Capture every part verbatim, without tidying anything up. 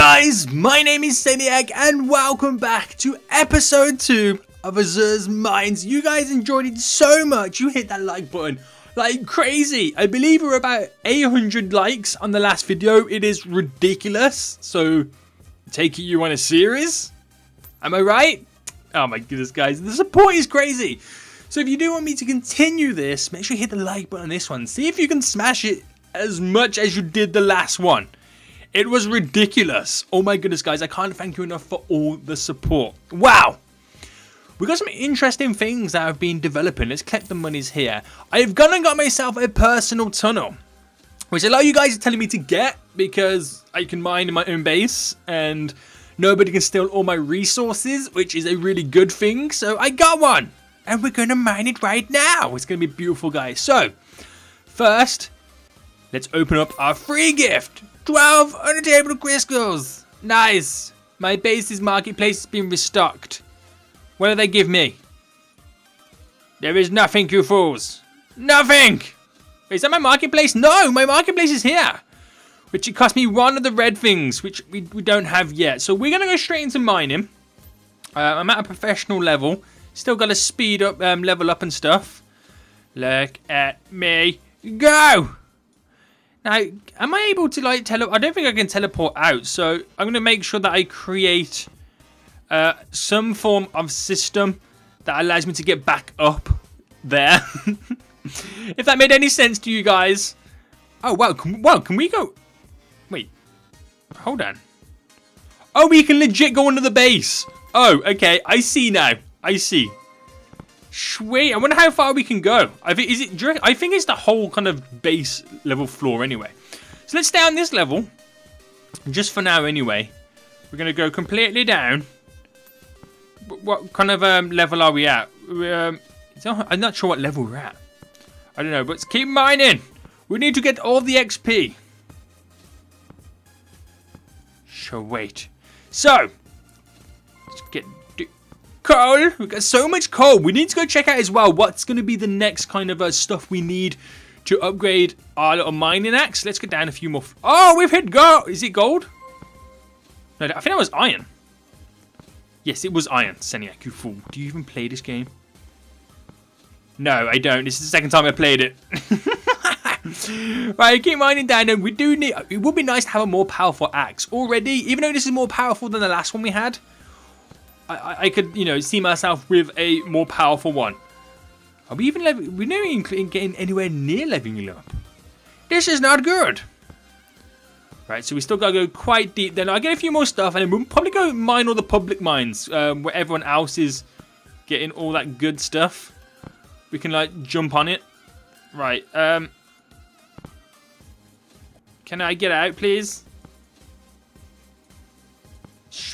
guys, my name is Seniac and welcome back to episode two of Azure Mines. You guys enjoyed it so much, you hit that like button like crazy. I believe we're about eight hundred likes on the last video. It is ridiculous. So take it you want a series? Am I right? Oh my goodness, guys, the support is crazy. So if you do want me to continue this, make sure you hit the like button on this one. See if you can smash it as much as you did the last one. It was ridiculous. Oh my goodness, guys, I can't thank you enough for all the support. Wow. We got some interesting things that I've been developing. Let's collect the monies here. I've gone and got myself a personal tunnel, which a lot of you guys are telling me to get because I can mine in my own base and nobody can steal all my resources, which is a really good thing. So I got one and we're going to mine it right now. It's going to be beautiful, guys. So first, let's open up our free gift. twelve unattainable crystals. Nice. My base's marketplace has been restocked. What do they give me? There is nothing, you fools. Nothing. Wait, is that my marketplace? No, my marketplace is here. Which it cost me one of the red things, which we, we don't have yet. So we're going to go straight into mining. Uh, I'm at a professional level. Still got to speed up, um, level up and stuff. Look at me go. Now, am I able to like tele- I don't think I can teleport out. So I'm going to make sure that I create Uh, some form of system that allows me to get back up there. If that made any sense to you guys. Oh, wow. Can, wow, can we go? Wait. Hold on. Oh, we can legit go under the base. Oh, okay. I see now. I see. Sweet. I wonder how far we can go. I think, is it, I think it's the whole kind of base level floor anyway. So let's stay on this level. Just for now anyway. We're going to go completely down. What kind of um, level are we at? Um, it's not, I'm not sure what level we're at. I don't know, but let's keep mining. We need to get all the X P. Sure, wait. So, let's get coal. We've got so much coal. We need to go check out as well what's going to be the next kind of uh, stuff we need to upgrade our little mining axe. Let's get down a few more. Oh, we've hit gold. Is it gold? No, I think that was iron. Yes, it was iron. Seniac, you fool. Do you even play this game? No, I don't. This is the second time I played it. Right, keep mining down. And we do need... It would be nice to have a more powerful axe. Already, even though this is more powerful than the last one we had, I, I, I could, you know, see myself with a more powerful one. Are we even... Level, we're not even getting anywhere near leveling up. This is not good. Right, so we still got to go quite deep then. I'll get a few more stuff and then we'll probably go mine all the public mines um, where everyone else is getting all that good stuff. We can, like, jump on it. Right. Um, can I get out, please?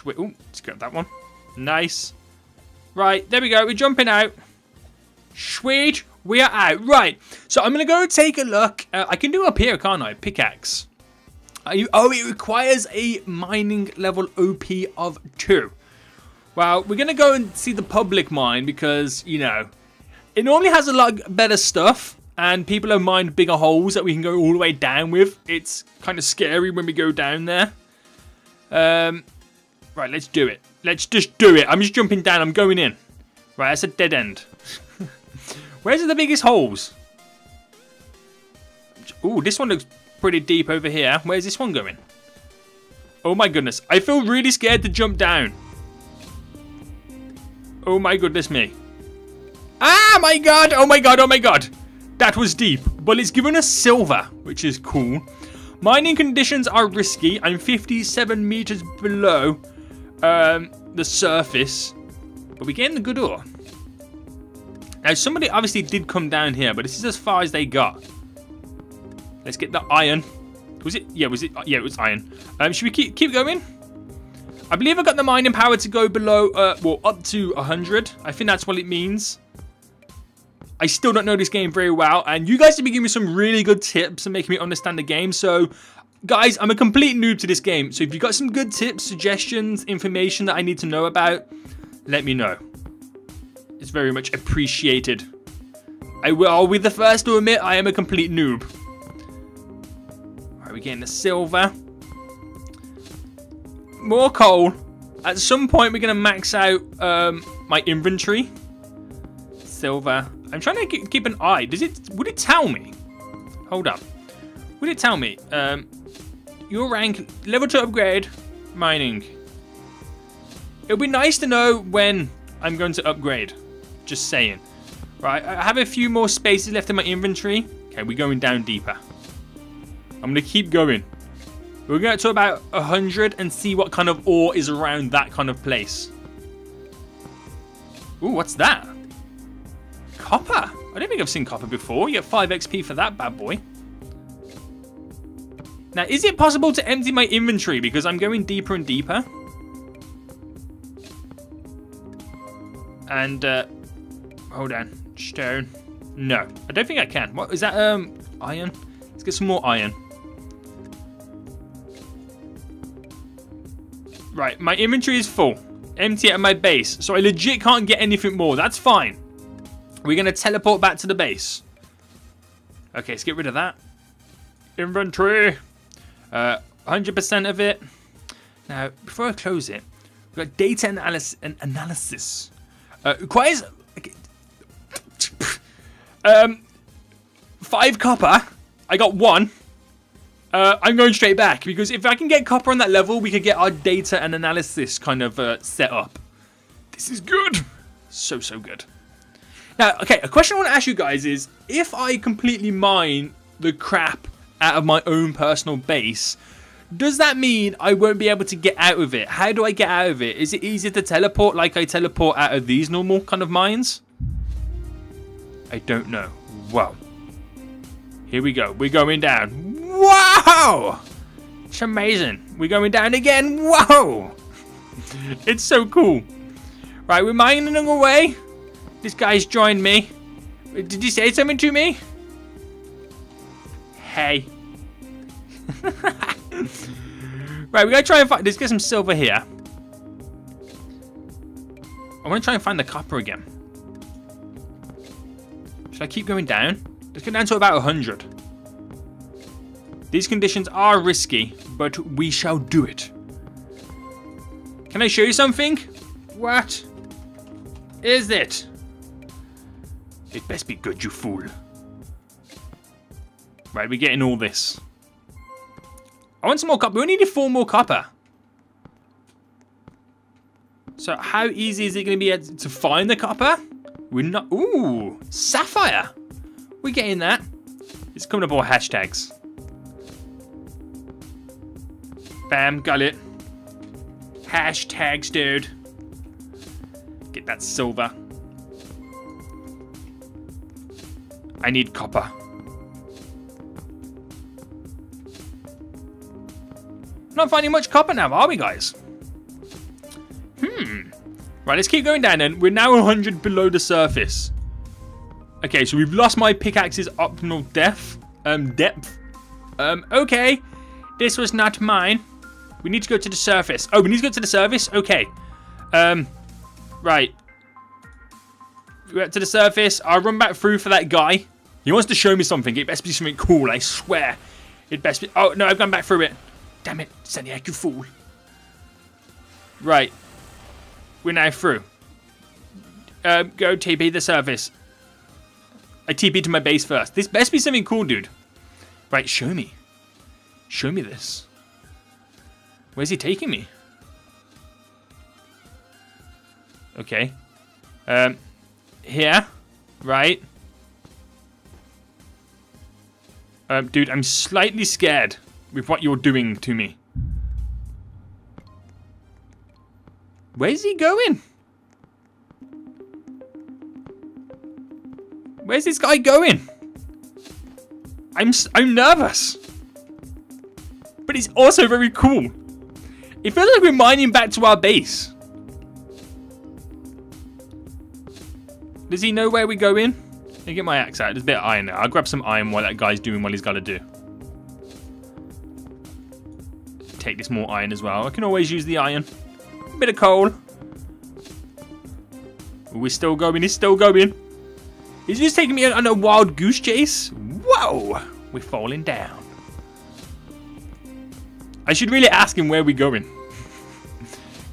Ooh, let's grab that one. Nice. Right, there we go. We're jumping out. Sweet. We are out. Right, so I'm going to go take a look. Uh, I can do up here, can't I? Pickaxe. Oh, it requires a mining level O P of two. Well, we're going to go and see the public mine because, you know, it normally has a lot better stuff and people have mined bigger holes that we can go all the way down with. It's kind of scary when we go down there. Um, right, let's do it. Let's just do it. I'm just jumping down. I'm going in. Right, that's a dead end. Where's the biggest holes? Ooh, this one looks... pretty deep over here. Where's this one going? Oh my goodness. I feel really scared to jump down. Oh my goodness me. Ah my god. Oh my god. Oh my god. That was deep. But it's given us silver, which is cool. Mining conditions are risky. I'm fifty-seven meters below um, the surface. But we're getting the good ore. Now somebody obviously did come down here, but this is as far as they got. Let's get the iron. Was it? Yeah, was it? Yeah, it was iron. Um, should we keep keep going? I believe I got the mining power to go below, uh, well, up to one hundred. I think that's what it means. I still don't know this game very well. And you guys have been giving me some really good tips and making me understand the game. So, guys, I'm a complete noob to this game. So, if you've got some good tips, suggestions, information that I need to know about, let me know. It's very much appreciated. I will be the first to admit I am a complete noob. We're getting the silver. more coal. At some point, we're going to max out um, my inventory. Silver. I'm trying to keep an eye. Does it? Would it tell me? Hold up. Would it tell me? Um, your rank, level to upgrade, mining. It would be nice to know when I'm going to upgrade. Just saying. Right, I have a few more spaces left in my inventory. Okay, we're going down deeper. I'm going to keep going. We're going to about one hundred and see what kind of ore is around that kind of place. Ooh, what's that? Copper. I don't think I've seen copper before. You get five X P for that bad boy. Now, is it possible to empty my inventory? Because I'm going deeper and deeper. And, uh, hold on. Stone. No, I don't think I can. What is that? Um, iron? Let's get some more iron. Right, my inventory is full. Empty at my base. So I legit can't get anything more. That's fine. We're going to teleport back to the base. Okay, let's get rid of that. Inventory. Uh, one hundred percent of it. Now, before I close it, we've got data analysis. And analysis. Uh, requires... Okay. um, five copper. I got one. Uh, I'm going straight back, because if I can get copper on that level, we could get our data and analysis kind of uh, set up. This is good. So, so good. Now, okay, a question I want to ask you guys is, if I completely mine the crap out of my own personal base, does that mean I won't be able to get out of it? How do I get out of it? Is it easier to teleport like I teleport out of these normal kind of mines? I don't know. Well, here we go. We're going down. Wow! It's amazing. We're going down again. Whoa! It's so cool. Right, we're mining away. This guy's joined me. Did he say something to me? Hey. Right, we're going to try and find... Let's get some silver here. I want to try and find the copper again. Should I keep going down? Let's go down to about one hundred. These conditions are risky, but we shall do it. Can I show you something? What is it? It best be good, you fool. Right, we're getting all this. I want some more copper. We only need four more copper. So how easy is it going to be to find the copper? We're not... Ooh, sapphire. We're getting that. It's coming up all hashtags. Bam, got it. Hashtags, dude. Get that silver. I need copper. Not finding much copper now, are we, guys? Hmm. Right, let's keep going down then. We're now one hundred below the surface. Okay, so we've lost my pickaxe's optimal depth. Um, depth. Um, okay. This was not mine. We need to go to the surface. Oh, we need to go to the surface? Okay. Um, right. We went to the surface. I'll run back through for that guy. He wants to show me something. It best be something cool, I swear. It best be... Oh, no, I've gone back through it. Damn it, Seniac, you fool. Right. We're now through. Um, go T P the surface. I T P to my base first. This best be something cool, dude. Right, show me. Show me this. Where's he taking me? Okay. Um, here. Right. Um, dude, I'm slightly scared with what you're doing to me. Where's he going? Where's this guy going? I'm I'm nervous. But it's also very cool. It feels like we're mining back to our base. Does he know where we go in? Let me get my axe out. There's a bit of iron there. I'll grab some iron while that guy's doing what he's got to do. Take this more iron as well. I can always use the iron. A bit of coal. We're still going. He's still going. He's just taking me on a wild goose chase. Whoa. We're falling down. I should really ask him where we're going.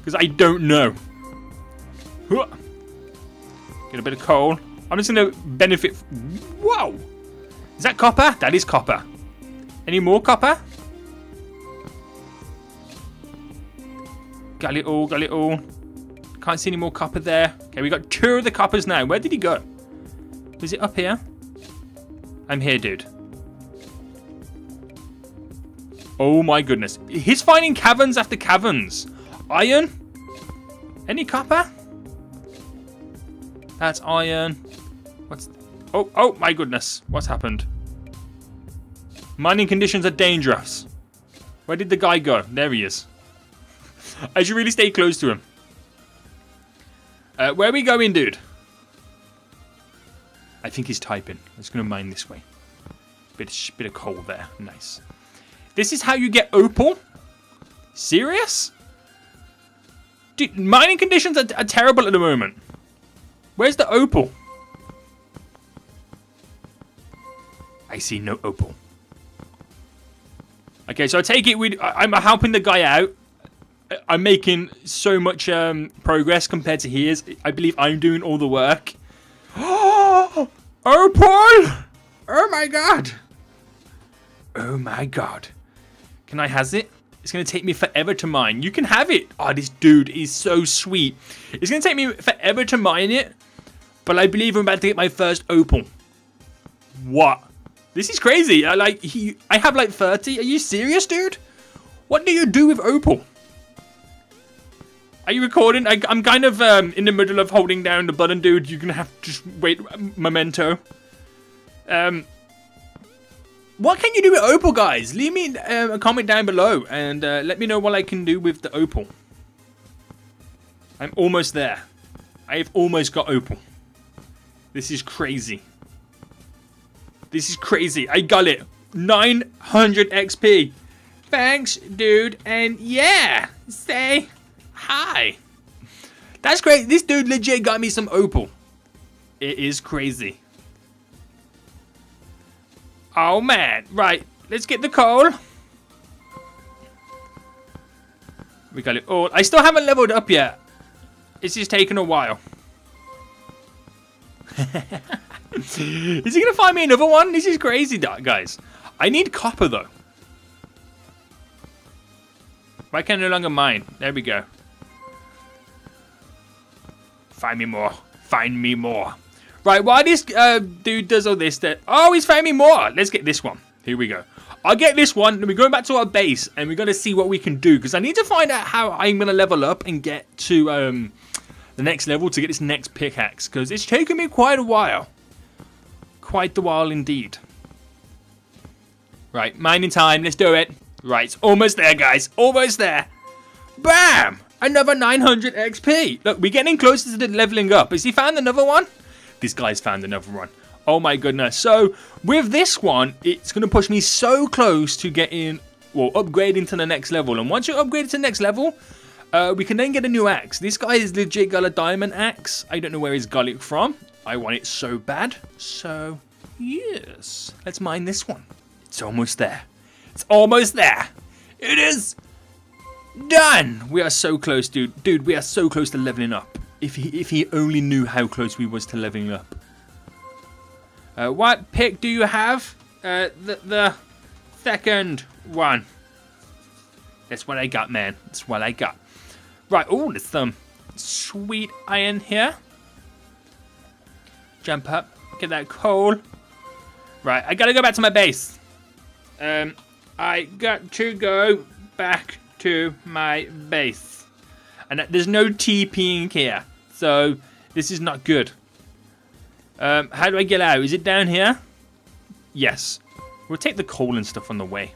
because I don't know. Get a bit of coal. I'm just going to benefit. Whoa! Is that copper? That is copper. Any more copper? Got it all, got it all. Can't see any more copper there. Okay, we got two of the coppers now. Where did he go? Was it up here? I'm here, dude. Oh my goodness. He's finding caverns after caverns. Iron? Any copper? That's iron. What's... Oh, oh my goodness. What's happened? Mining conditions are dangerous. Where did the guy go? There he is. I should really stay close to him. Uh, where are we going, dude? I think he's typing. I'm just going to mine this way. Bit, bit of coal there. Nice. This is how you get opal? Serious? Dude, mining conditions are, are terrible at the moment. Where's the opal? I see no opal. Okay, so I take it with... I'm helping the guy out. I'm making so much um, progress compared to his. I believe I'm doing all the work. Oh, opal! Oh my god! Oh my god! Can I has it? It's gonna take me forever to mine. You can have it. Oh, this dude is so sweet. It's gonna take me forever to mine it, but I believe I'm about to get my first opal. What? This is crazy. I like he. I have like thirty. Are you serious, dude? What do you do with opal? Are you recording? I, I'm kind of um, in the middle of holding down the button, dude. You're gonna have to just wait. Memento. Um, what can you do with opal, guys? Leave me um, a comment down below and uh, let me know what I can do with the opal. I'm almost there. I've almost got opal. This is crazy. This is crazy. I got it. nine hundred X P. Thanks, dude. And yeah, say... Hi. That's great. This dude legit got me some opal. It is crazy. Oh, man. Right. Let's get the coal. We got it all. I still haven't leveled up yet. It's just taken a while. Is he going to find me another one? This is crazy, guys. I need copper, though. Why can I no longer mine? There we go. Find me more. Find me more. Right, while this uh, dude does all this, that oh, he's finding me more. Let's get this one. Here we go. I'll get this one, and we're going back to our base, and we're going to see what we can do, because I need to find out how I'm going to level up and get to um, the next level to get this next pickaxe, because it's taken me quite a while. Quite the while indeed. Right, mining time. Let's do it. Right, almost there, guys. Almost there. Bam! Another nine hundred X P. Look, we're getting closer to the leveling up. Has he found another one? This guy's found another one. Oh my goodness. So, with this one, it's going to push me so close to getting, well, upgrading to the next level. And once you upgrade to the next level, uh, we can then get a new axe. This guy is legit got a diamond axe. I don't know where he's got it from. I want it so bad. So, yes. Let's mine this one. It's almost there. It's almost there. It is done. We are so close, dude. Dude, we are so close to leveling up. If he, if he only knew how close we was to leveling up. Uh, what pick do you have? Uh, the, the second one. That's what I got, man. That's what I got. Right. Oh, there's some sweet iron here. Jump up. Get that coal. Right. I got to go back to my base. Um... I got to go back to my base. And there's no TPing here. So this is not good. Um, how do I get out? Is it down here? Yes. We'll take the coal and stuff on the way.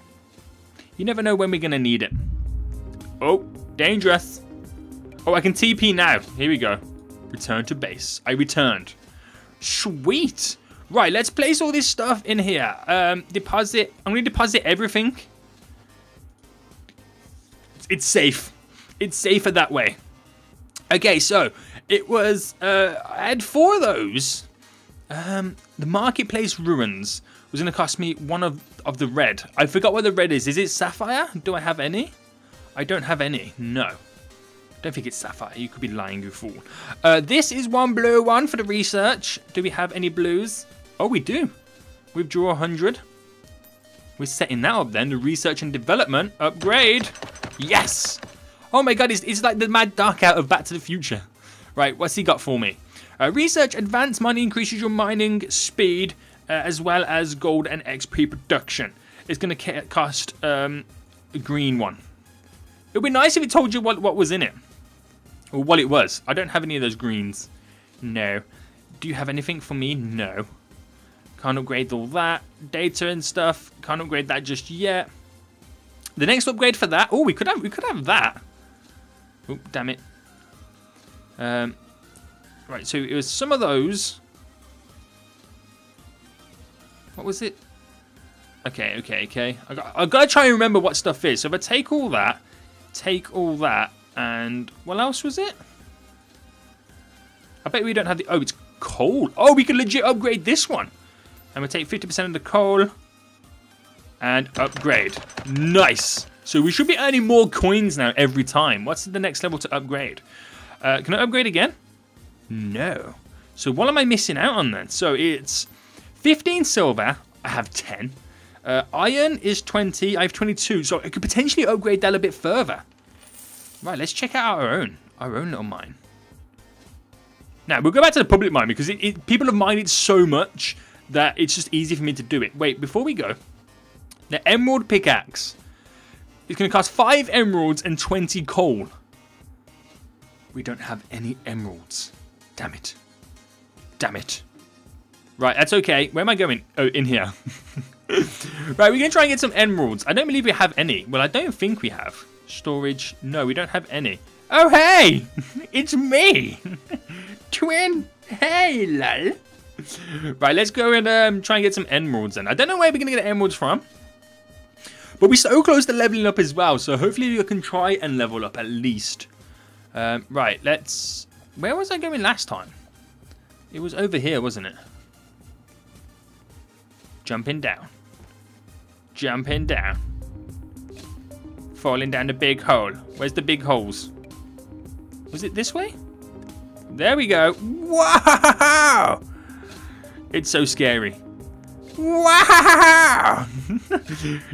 You never know when we're going to need it. Oh, dangerous. Oh, I can T P now. Here we go. Return to base. I returned. Sweet. Right, let's place all this stuff in here. Um, deposit. I'm going to deposit everything. It's safe. It's safer that way. Okay, so it was... Uh, I had four of those. Um, the marketplace ruins was going to cost me one of, of the red. I forgot what the red is. Is it sapphire? Do I have any? I don't have any. No. Don't think it's sapphire. You could be lying, you fool. Uh, this is one blue one for the research. Do we have any blues? Oh, we do. We draw one hundred. We're setting that up then. The research and development upgrade. Yes. Oh my god, it's, it's like the mad dark out of Back to the Future. Right, what's he got for me? Uh, research, advanced mining increases your mining speed uh, as well as gold and X P production. It's going to cost um, a green one. It would be nice if it told you what, what was in it. Or what it was. I don't have any of those greens. No. Do you have anything for me? No. Can't upgrade all that. Data and stuff. Can't upgrade that just yet. The next upgrade for that. Oh, we could have we could have that. Oh, damn it. Um, right, so it was some of those. What was it? Okay, okay, okay. I got, I got to try and remember what stuff is. So if I take all that, take all that, and what else was it? I bet we don't have the... Oh, it's coal. Oh, we can legit upgrade this one. And we'll take fifty percent of the coal and upgrade. Nice. So we should be earning more coins now every time. What's the next level to upgrade? Uh, can I upgrade again? No. So what am I missing out on then? So it's fifteen silver. I have ten. Uh, iron is twenty. I have twenty-two. So I could potentially upgrade that a bit further. Right, let's check out our own. Our own little mine. Now, we'll go back to the public mine because it, it, people have mined it so much that it's just easy for me to do it. Wait, before we go, the emerald pickaxe. It's going to cost five emeralds and twenty coal. We don't have any emeralds. Damn it. Damn it. Right, that's okay. Where am I going? Oh, in here. Right, we're going to try and get some emeralds. I don't believe we have any. Well, I don't think we have. Storage. No, we don't have any. Oh, hey! It's me! Twin. Hey, lol. Right, let's go and um, try and get some emeralds then. I don't know where we're going to get the emeralds from. But we're so close to leveling up as well. So hopefully we can try and level up at least. Um, right, let's... Where was I going last time? It was over here, wasn't it? Jumping down. Jumping down. Falling down the big hole. Where's the big holes? Was it this way? There we go. Wow! It's so scary. Wow!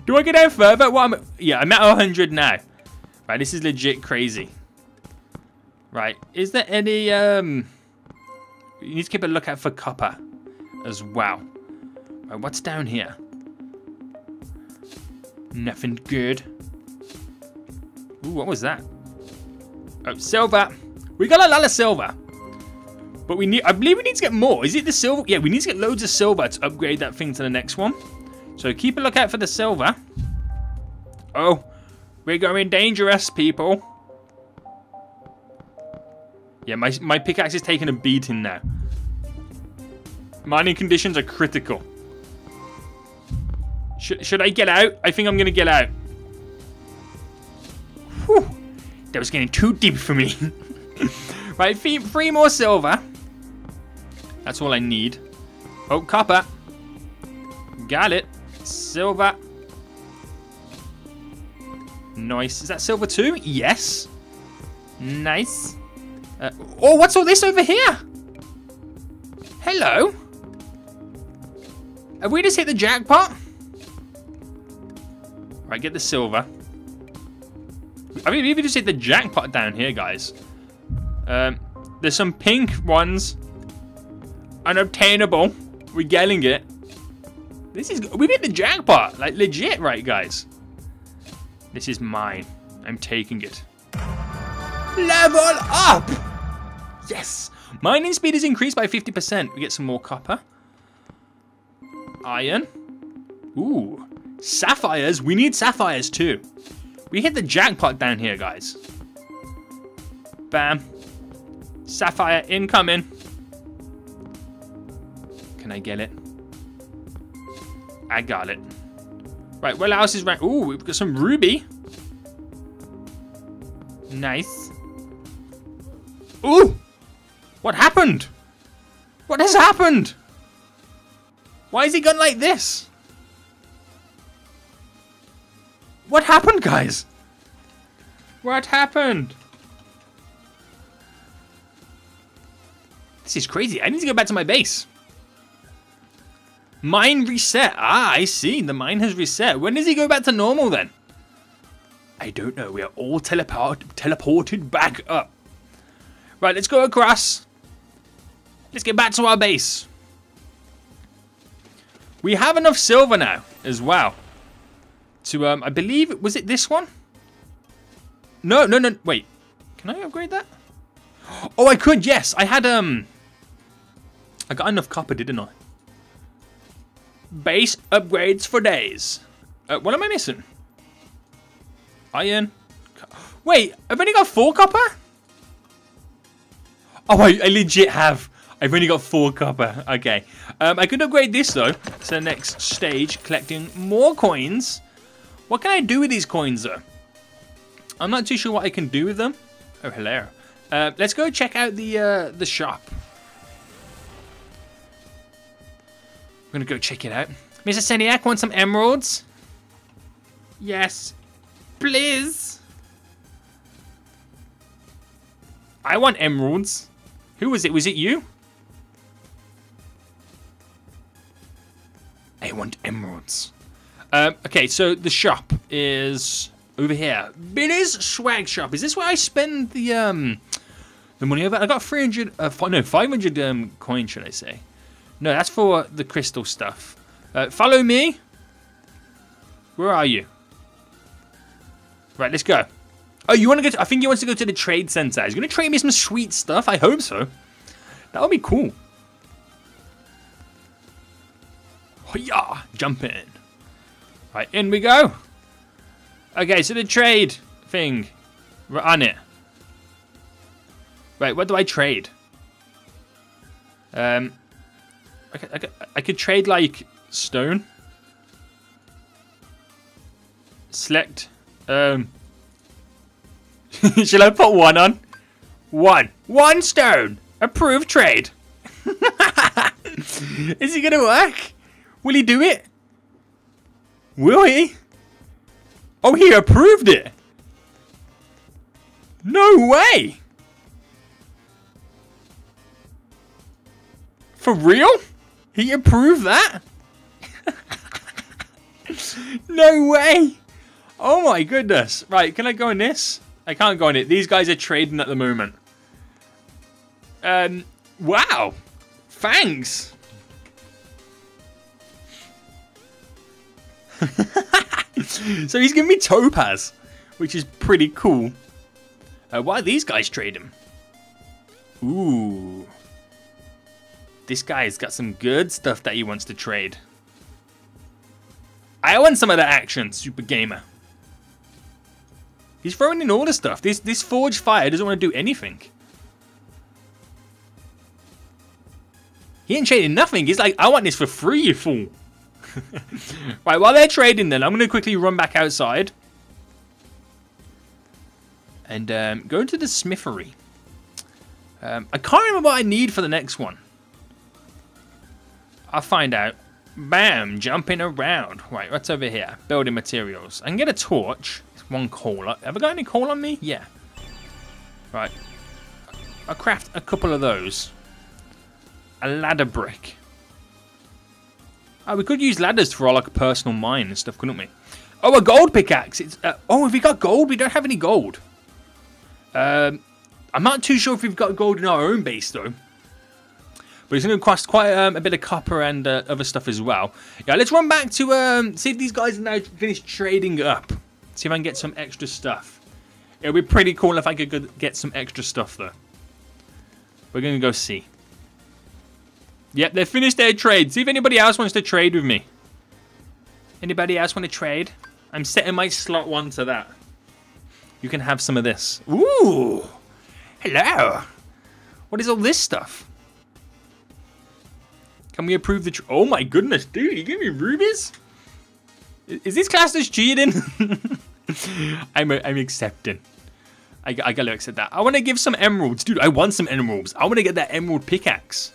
Do I go down further? What am I? Yeah, I'm at one hundred now. Right, this is legit crazy. Right, is there any... Um, you need to keep a lookout for copper as well. Right, what's down here? Nothing good. Ooh, what was that? Oh, silver. We got a lot of silver. But we need, I believe we need to get more. Is it the silver? Yeah, we need to get loads of silver to upgrade that thing to the next one. So keep a lookout for the silver. Oh, we're going dangerous, people. Yeah, my, my pickaxe is taking a beating now. Mining conditions are critical. Should, should I get out? I think I'm going to get out. Whew. That was getting too deep for me. Right, three, three more silver. That's all I need. Oh, copper. Got it. Silver. Nice. Is that silver too? Yes. Nice. Uh, oh, what's all this over here? Hello. Have we just hit the jackpot? Right, get the silver. I mean, we just hit the jackpot down here, guys. Um, there's some pink ones. Unobtainable. We're getting it. This is... We hit the jackpot. Like, legit, right, guys? This is mine. I'm taking it. Level up! Yes! Mining speed is increased by fifty percent. We get some more copper. Iron. Ooh. Sapphires. We need sapphires, too. We hit the jackpot down here, guys. Bam. Sapphire incoming. Can I get it? I got it. Right, what else is right? Ooh, we've got some ruby. Nice. Ooh! What happened? What has happened? Why is he gone like this? What happened, guys? What happened? This is crazy. I need to go back to my base. Mine reset. Ah, I see. The mine has reset. When does he go back to normal then? I don't know. We are all teleport teleported back up. Right, let's go across. Let's get back to our base. We have enough silver now as well. To, um, I believe, was it this one? No, no, no. Wait. Can I upgrade that? Oh, I could. Yes. I had, um, I got enough copper, didn't I? Base upgrades for days. Uh, what am I missing? Iron. Wait, I've only got four copper? Oh, I, I legit have. I've only got four copper. Okay. Um, I could upgrade this, though, to the next stage, collecting more coins. What can I do with these coins, though? I'm not too sure what I can do with them. Oh, hello. Uh, let's go check out the, uh, the shop. I'm gonna go check it out. Mister Seniac wants some emeralds. Yes, please. I want emeralds. Who was it? Was it you? I want emeralds. Um, okay, so the shop is over here. Billy's Swag Shop. Is this where I spend the um the money over? I got three hundred. Uh, no, five hundred um, coins, should I say? No, that's for the crystal stuff. Uh, follow me. Where are you? Right, let's go. Oh, you want to go to... I think he wants to go to the trade center. He's going to trade me some sweet stuff. I hope so. That would be cool. Oh, yeah. Jump in. Right, in we go. Okay, so the trade thing. We're on it. Right, what do I trade? Um... I could, I, could, I could trade, like, stone. Select. Um. Shall I put one on? One. One stone. Approved trade. Is it going to work? Will he do it? Will he? Oh, he approved it. No way. For real? He approved that? No way. Oh my goodness. Right, can I go on this? I can't go on it. These guys are trading at the moment. Um, wow. Thanks. So he's giving me topaz, which is pretty cool. Uh, why are these guys trading? Ooh. This guy's got some good stuff that he wants to trade. I want some of that action, Super Gamer. He's throwing in all the stuff. This this Forge Fire doesn't want to do anything. He ain't trading nothing. He's like, I want this for free, you fool. Right, while they're trading then, I'm going to quickly run back outside. And um, go to the smithery. Um, I can't remember what I need for the next one. I'll find out. Bam, jumping around. Right, what's over here? Building materials. I can get a torch. It's one coal. Have I got any coal on me? Yeah. Right. I'll craft a couple of those. A ladder brick. Oh, we could use ladders for our like, personal mine and stuff, couldn't we? Oh, a gold pickaxe. It's, uh, oh, have we got gold? We don't have any gold. Um, I'm not too sure if we've got gold in our own base, though. But it's going to cost quite um, a bit of copper and uh, other stuff as well. Yeah, let's run back to um, see if these guys are now finished trading up. See if I can get some extra stuff. It would be pretty cool if I could get some extra stuff, though. We're going to go see. Yep, they've finished their trade. See if anybody else wants to trade with me. Anybody else want to trade? I'm setting my slot one to that. You can have some of this. Ooh! Hello! What is all this stuff? Can we approve the... Tr oh my goodness, dude, you give me rubies? Is, is this class just cheating? I'm, I'm accepting. I, I gotta accept that. I want to give some emeralds. Dude, I want some emeralds. I want to get that emerald pickaxe.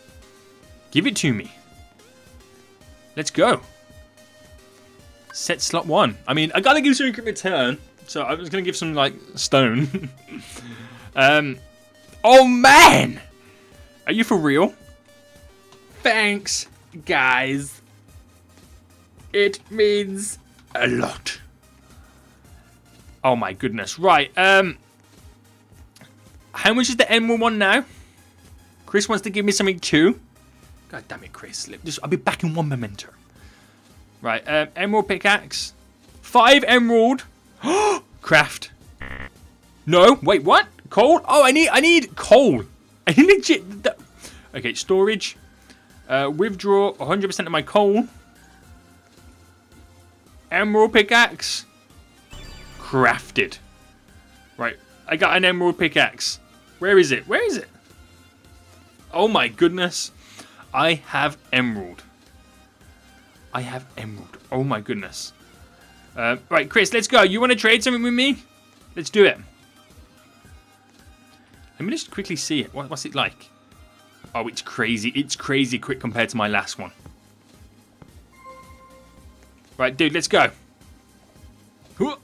Give it to me. Let's go. Set slot one. I mean, I gotta give something in return. So I was going to give some, like, stone. um. Oh, man! Are you for real? Thanks, guys. It means a lot. Oh my goodness. Right. Um, how much is the M one one now? Chris wants to give me something too. God damn it, Chris. Just, I'll be back in one momentum. Right. Um, emerald pickaxe. Five emerald. Craft. No. Wait, what? Coal? Oh, I need I need coal. I need legit... Okay, storage. Uh, withdraw one hundred percent of my coal. Emerald pickaxe. Crafted. Right. I got an emerald pickaxe. Where is it? Where is it? Oh my goodness. I have emerald. I have emerald. Oh my goodness. Uh, right, Chris, let's go. You want to trade something with me? Let's do it. Let me just quickly see it. What, what's it like? Oh, it's crazy. It's crazy quick compared to my last one. Right, dude, let's go. You're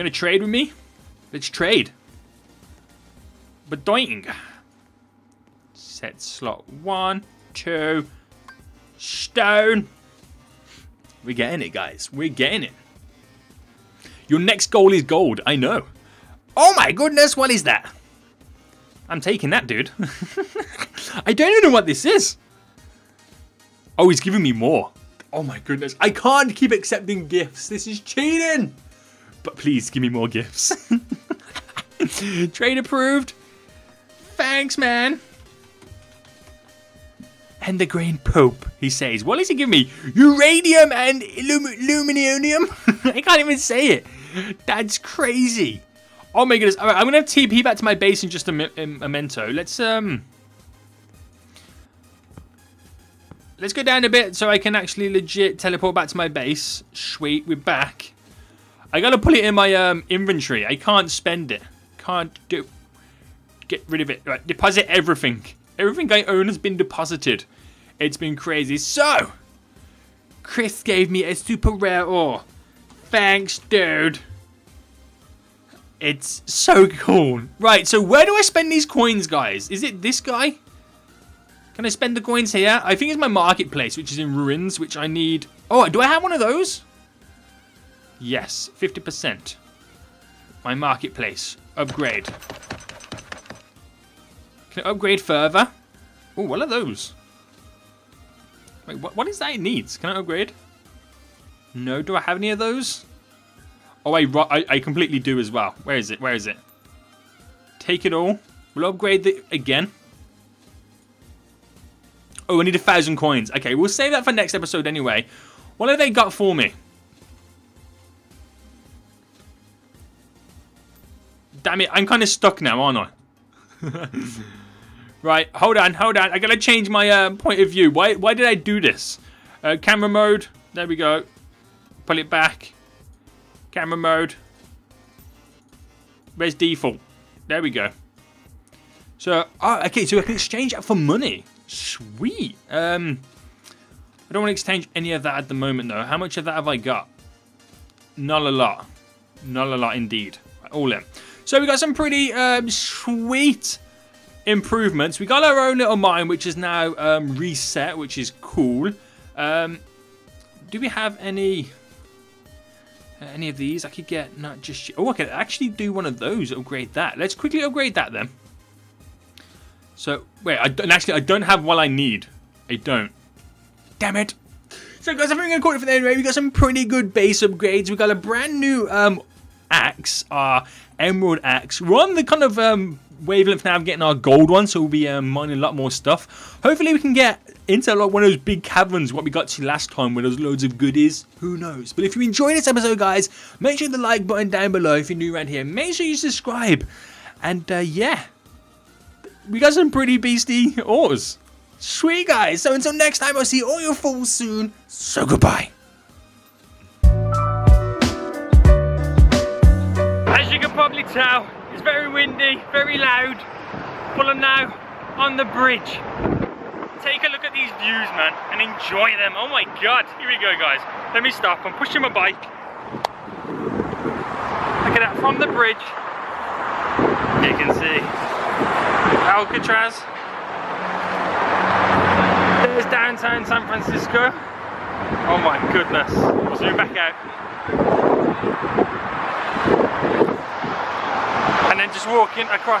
going to trade with me? Let's trade. Bedoing. Set slot one, two, stone. We're getting it, guys. We're getting it. Your next goal is gold. I know. Oh my goodness, what is that? I'm taking that, dude. I don't even know what this is. Oh, he's giving me more. Oh my goodness. I can't keep accepting gifts. This is cheating. But please give me more gifts. Trade approved. Thanks, man. And the Grand Pope, he says. What is he giving me? Uranium and illuminium? I can't even say it. That's crazy. Oh my goodness. All right, I'm going to T P back to my base in just a, mi a memento. Let's um, let's go down a bit so I can actually legit teleport back to my base. Sweet, we're back. I got to put it in my um, inventory. I can't spend it. Can't do. Get rid of it. Right, deposit everything. Everything I own has been deposited. It's been crazy. So, Chris gave me a super rare ore. Thanks, dude. It's so cool. Right, so where do I spend these coins, guys? Is it this guy? Can I spend the coins here? I think it's my marketplace, which is in ruins, which I need. Oh, do I have one of those? Yes, fifty percent. My marketplace. Upgrade. Can I upgrade further? Oh, what are those? Wait, what, what is that it needs? Can I upgrade? No, do I have any of those? Oh, I, I, I completely do as well. Where is it? Where is it? Take it all. We'll upgrade it again. Oh, I need a thousand coins. Okay, we'll save that for next episode anyway. What have they got for me? Damn it, I'm kind of stuck now, aren't I? Right, hold on, hold on. I gotta change my uh, point of view. Why, why did I do this? Uh, camera mode. There we go. Pull it back. Camera mode. Where's default? There we go. So, oh, okay, so I can exchange that for money. Sweet. Um, I don't want to exchange any of that at the moment, though. How much of that have I got? Not a lot. Not a lot, indeed. All in. So we got some pretty um, sweet improvements. We got our own little mine, which is now um, reset, which is cool. Um, do we have any... any of these I could get? Not just oh, I could actually do one of those. Upgrade that. Let's quickly upgrade that then. So wait, I don't actually. I don't have what I need. I don't. Damn it! So guys, I think we're gonna call it for the anyway. We got some pretty good base upgrades. We got a brand new um axe, our emerald axe. We're on the kind of um wavelength now of getting our gold one, so we'll be um, mining a lot more stuff. Hopefully, we can get into like one of those big caverns what we got to last time where there's loads of goodies. Who knows? But if you enjoyed this episode, guys, make sure you hit the like button down below. If you're new around here, make sure you subscribe. And uh, yeah, we got some pretty beastie ores. Sweet, guys. So until next time, I'll see all your fools soon. So goodbye. As you can probably tell, it's very windy, very loud. But I'm now on the bridge. Take a look at these views, man, and enjoy them. Oh my god, here we go, guys. Let me stop. I'm pushing my bike. Look at that from the bridge. You can see. Alcatraz. There's downtown San Francisco. Oh my goodness. I'll zoom back out. And then just walking across.